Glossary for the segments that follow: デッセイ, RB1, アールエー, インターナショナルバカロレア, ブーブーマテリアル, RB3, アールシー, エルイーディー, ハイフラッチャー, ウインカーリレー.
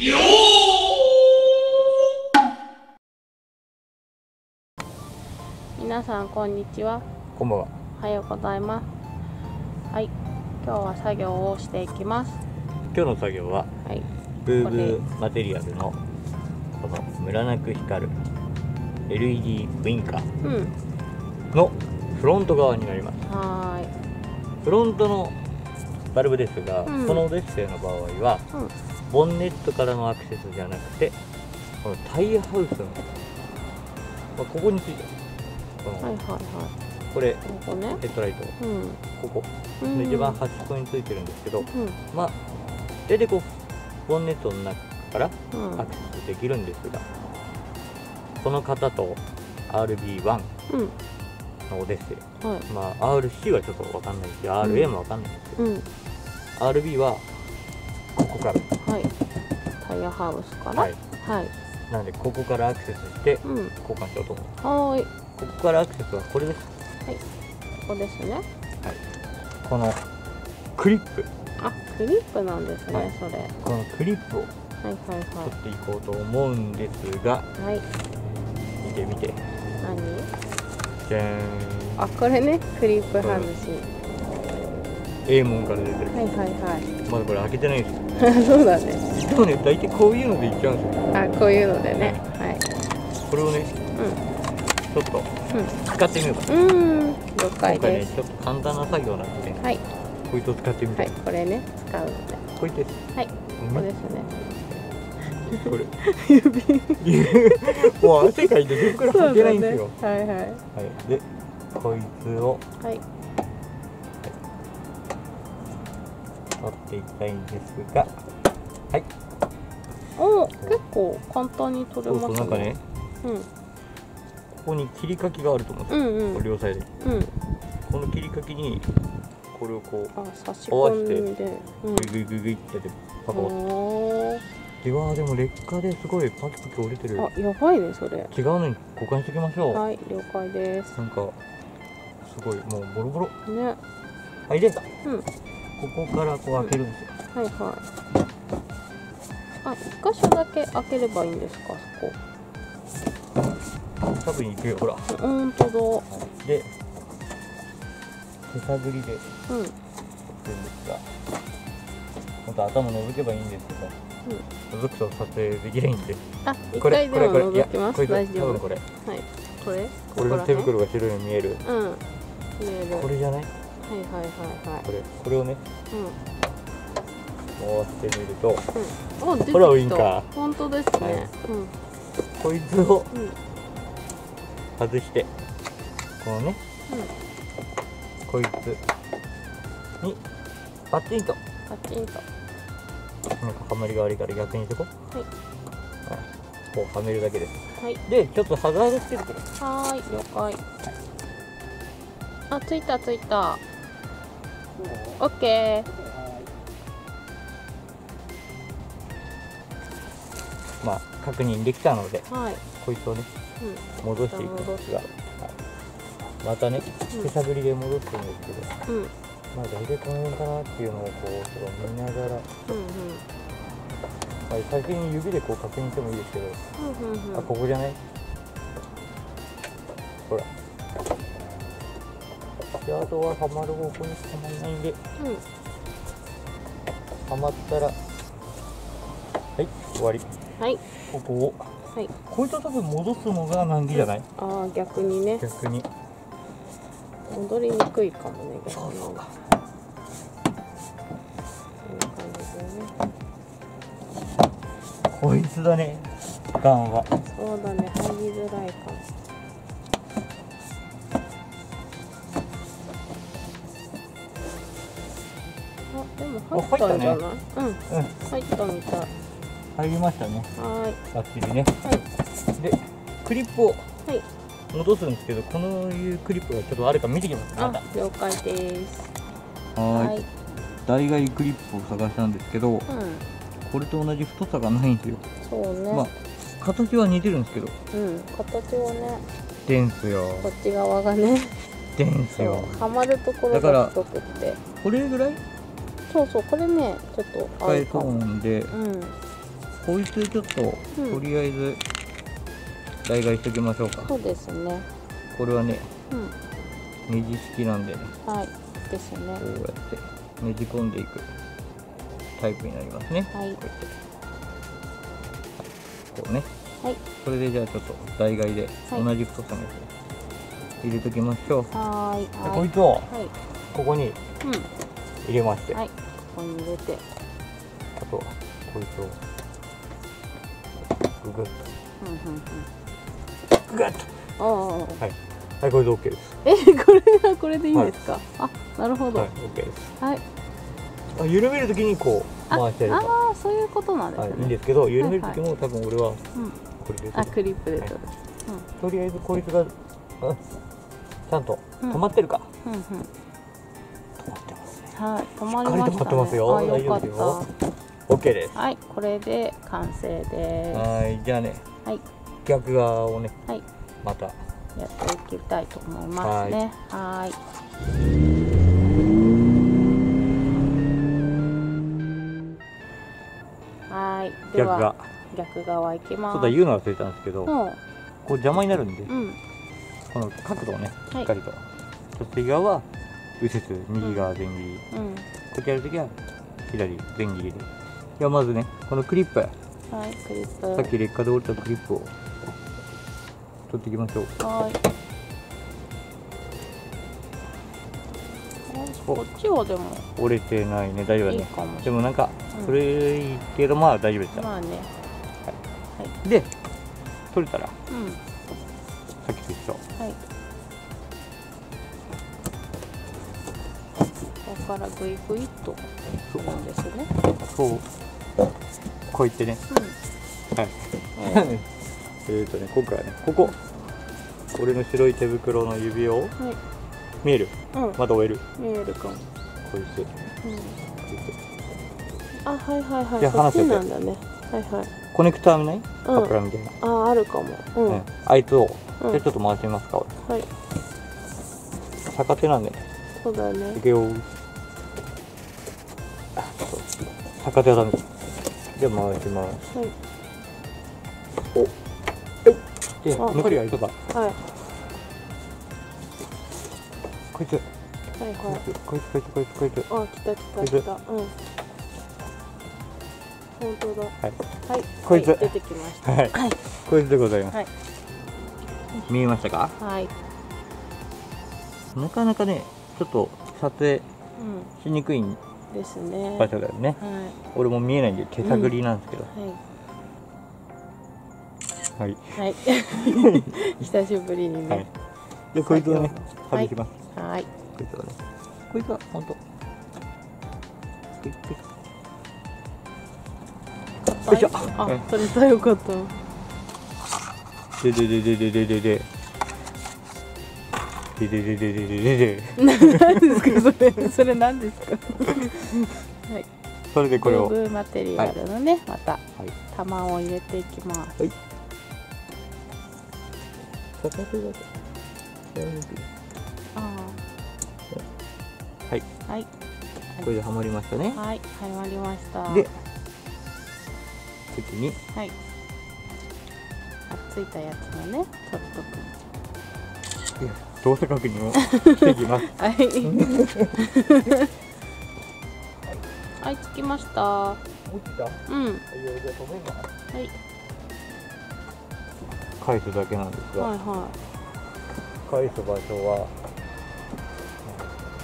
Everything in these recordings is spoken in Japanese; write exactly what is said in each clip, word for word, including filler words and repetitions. よー、皆さんこんにちは。こんばんは。おはようございます。はい、今日は作業をしていきます。今日の作業は、はい、ブーブーマテリアルのこのムラなく光る エルイーディー ウインカーのフロント側になります。はーい。フロントのバルブですが、うん、このデッセイの場合は、うん、ボンネットからのアクセスじゃなくて、このタイヤハウスの、まあ、ここについてこの、はいはいはい、これ、ここね、ヘッドライト、うん、ここ、うん、一番端っこについてるんですけど、うん、まあ大体こうボンネットの中からアクセスできるんですが、うん、この方と アールビーワン のオデッセイ、はい、まあ アールシー はちょっと分かんないし、うん、アールエー も分かんないんですけど、うん、アールビー はここから、はい、タイヤハウスから、はい、はい、なのでここからアクセスして交換しようと思います。はーい。ここからアクセスはこれです。はい、ここですね。はい。このクリップ。あ、クリップなんですね。はい、それ。このクリップを取っていこうと思うんですが、はい、見て見て。何？じゃーん。あ、これね、クリップ外し。A 門から出てる。はいはいはい。まだこれ開けてないです。そうだね。そうね、大体こういうのでいっちゃうんですよ。あ、こういうのでね。はい。これをね、うん、ちょっと使ってみようかな。うん、了解です。今回ね、ちょっと簡単な作業なんでね。はい。こいつを使ってみて。はい、これね、使うので。こいつです。はい。ここですね。これ。指。もう汗かいて全く履けないんですよ。はいはい。はい。で、こいつを。はい。取っていきたいんですが、はい。おお、結構簡単に取れますね。そうそう、なんかね、うん、ここに切り欠きがあると思うんですよ。うんうん、両サイドに。うん、この切り欠きにこれをこう差し込んで、合わせてグイグイグイってやってパカパカ。ではでも劣化ですごいパキパキ折れてる。あ、やばいねそれ。違うのに交換していきましょう。はい、了解です。なんかすごいもうボロボロ。ね。はいで。うん。ここからこう開けるんですよ。はいはい。あ、一箇所だけ開ければいいんですか、そこ。多分いくよ、ほら。うん、ほんとだ。で、手探りで、うん。やってるんですが、ほんと頭覗けばいいんですけど、うん、覗くと撮影できないんで。あ、一回でも覗きます。大丈夫。これ。はい。これ？俺の手袋が白いの見える。うん。見える。これじゃない？はいはいはいはい。これこれをね、回してみると、ほらウインカー。本当ですね。こいつを外して、このね、こいつにパチンと。パチンと。なんかはまりが悪いから逆にしとこ。はい。こうはめるだけです。はい。でちょっとハザードつけてくれ。はーい、了解。あ、ついたついた。オッケー。まあ確認できたので、はい、こいつをね、うん、戻していくんですが、またね、うん、手探りで戻ってるんですけど、うん、まあ大体この辺かなっていうのをこうちょっと見ながら、うんうん、まあ先に指でこう確認してもいいですけど、あ、ここじゃない？ほら。あとははまる方向にはまらないんで、うん、はまったら、はい、終わり。はい、ここを、はい、こういったとこ戻すのが難儀じゃない？ああ、逆にね。逆に戻りにくいかもね。逆にそうそう。こんな感じだね。こいつだね、ガンは。そうだね、入りづらいかも。入ったんじゃない？うん、うん、入ったみたい。入りましたね。はい。バッチリね。はい。で、クリップを戻すんですけど、このいうクリップがちょっとあるか見てきます。あ、了解です。はい。代替クリップを探したんですけど、これと同じ太さがないんですよ。そうね。まあ形は似てるんですけど。うん、形はね。でんすよ。こっち側がね。でんすよ。はまるところが太くって。これぐらい？そうそう、これね、ちょっと使い込んで、こいつちょっと、うん、とりあえず代替しておきましょうか。そうですね。これはね、うん、ネジ式なんでね。はい、ですよね。こうやってねじ込んでいくタイプになりますね。はい、こうやって、はい、こうね。はい。それでじゃあちょっと代替で同じ太さのやつ入れときましょう。はい。こいつをここに入れまして。はい。ここに入れて。あとこいつをググッと。うんうんうん。グッと。はい。はい、これで OK です。え、これはこれでいいんですか。あ、なるほど。はい、OK です。はい。あ、緩めるときにこう回したりとか。ああ、そういうことなんですね。いいんですけど、緩めるときも多分俺は。あ、クリップで取る。とりあえずこいつがちゃんと止まってるか。止まってますね。はい、止まりましたね。しっかりと止まってますよ。大丈夫ですよ。オッケーです。はい、これで完成です。はい、じゃあね。はい。逆側をね。はい。また。やっていきたいと思いますね。はい。はい、では逆側行きます。ちょっと言うの忘れたんですけど、こう邪魔になるんで、この角度をね、しっかりと。そっち側は右折、右側前切り。こっちやるときは左前切りで。ではまずね、このクリップ。はい、クリップ。さっき劣化で折れたクリップを取っていきましょう。はい。こっちはでも折れてないね。大丈夫だね。でもなんかそれいいけど、まあ大丈夫でした。まあね。で取れたらさっきと一緒。はい。ここからグイグイっとそうなんですね。そう。こういってね。はい。えっとね、今回はね、ここ俺の白い手袋の指を。見える、まだ終える。見えるかも。こいつ。あ、はいはいはい。じゃあ離せて。なんだね。はいはい。コネクター見ない？カプラーみたいな。あ、あるかも。うん。あいつを。じゃあちょっと回してみますか。はい。逆手なんで。そうだね。いくよ。逆手はダメ。じゃあ回します。はい。お。で、残りがいるか。はい。こいつ、はいはい、こいつこいつこいつこいつ、あ、来た来た来た、うん、本当だ、はいはい、こいつ出てきました、はい、こいつでございます。見えましたか？はい。なかなかね、ちょっと撮影しにくいですね。場所だよね。俺も見えないんで手探りなんですけど。はい。はい。久しぶりにね。でこいつをね、外します。はい、こいつはね、こいつは本当。よいしょ。あ、取れた、よかった。でででででででで。ででででででで。何ですか、それ、それ何ですか。はい。それでこれを。ブーマテリアルのね、また。玉を入れていきます。はい。片手だけ。はい、はい、これではまりましたね。はい、はまりました。で、次に、はい、あっついたやつをね、取っとく。いや、動作確認をしていきます。はい。はい、つきました。落ちた？うん。はい、じゃあ止めます。はい。返すだけなんですが。はいはい。返す場所は。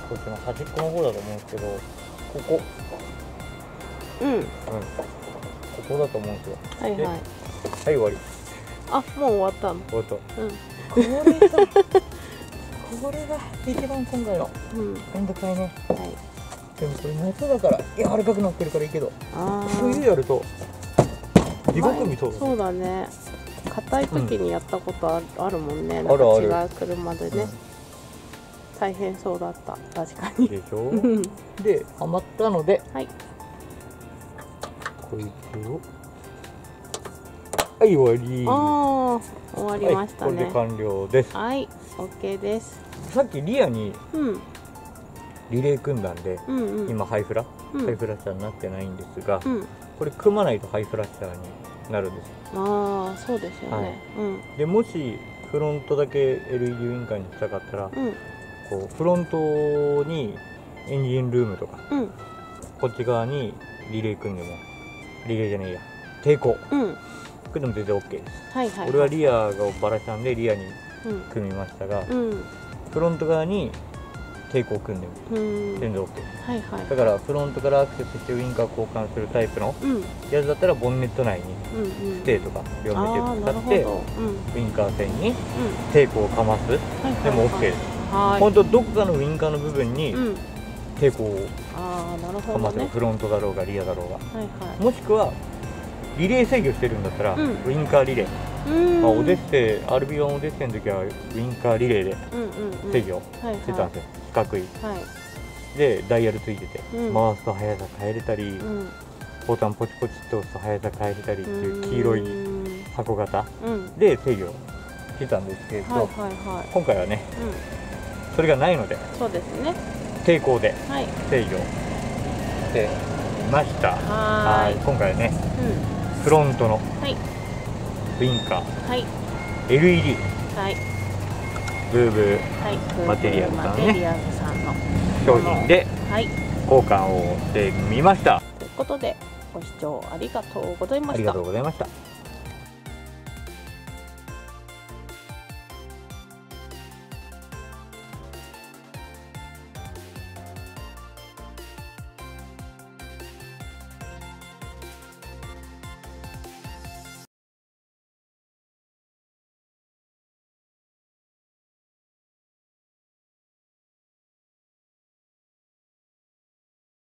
こっちの端っこの方だと思うんですけど、ここ、うん、うん、ここだと思うんですよ。はいはい。はい、終わり。あ、もう終わったの。終わった。うん。これが、これが一番今回の、うん、めんどくさいね。はい。でもこれ夏だから柔らかくなってるからいいけど、冬やると地獄見そうだね。そうだね。硬い時にやったことあるもんね。なんか違う車でね。大変そうだった、確かに。でしょ。で、はまったので、はい、こいつを、はい、終わり。ああ、終わりましたね。これで完了です。はい、OK です。さっきリアにリレー組んだんで、今ハイフラハイフラ車になってないんですが、これ組まないとハイフラッチャーになるんですよ。ああ、そうですよね、はい、うん、でもしフロントだけ エルイーディー ウインカーにしたかったら、うん、こうフロントにエンジンルームとか、うん、こっち側にリレー組んでもリレーじゃねえや抵抗、うん、組んでも全然 OK です。はいはいはい、俺はリアをバラしたんでリアに組みましたが、うんうん、フロント側に抵抗を組んでも全然 OK、はいはい、だからフロントからアクセスしてウインカー交換するタイプのやつだったらボンネット内にステーとか両面テープ使って、うん、ウインカー線に抵抗をかます、うん、でも OK です。本当どっかのウインカーの部分に抵抗をかます、ね、フロントだろうがリアだろうが、はいはい、もしくはリレー制御してるんだったら、うん、ウインカーリレー、まあ、オデッセイ アールビーワン オデッセイの時はウインカーリレーで制御してたんですよ。四角い、はい、でダイヤルついてて、うん、回すと速さ変えれたり、うん、ボタンポチポチって押すと速さ変えれたりっていう黄色い箱型で制御してたんですけど、今回はね、うん、それがないので、そうですね、抵抗で制御していました。はい、今回はね、うん、フロントの、はい、ウインカー、はい、エルイーディー、はい、ブーブーマテリアルさんの商品で交換をしてみました。ということでご視聴ありがとうございました。ありがとうございました。